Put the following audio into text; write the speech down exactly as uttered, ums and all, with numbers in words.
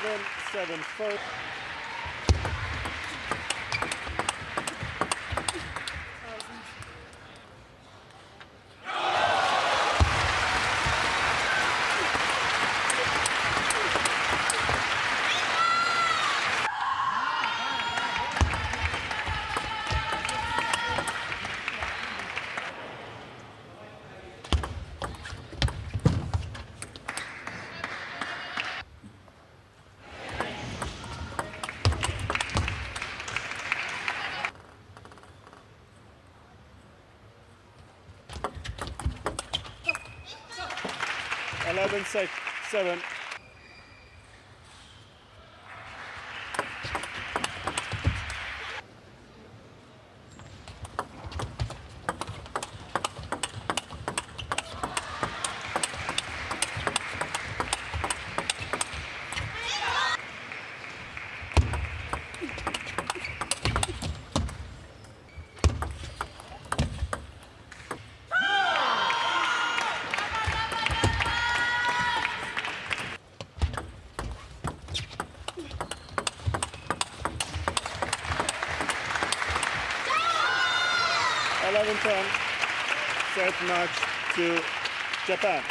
seven, seven first. eleven, six, seven. eleven ten, set match to Japan.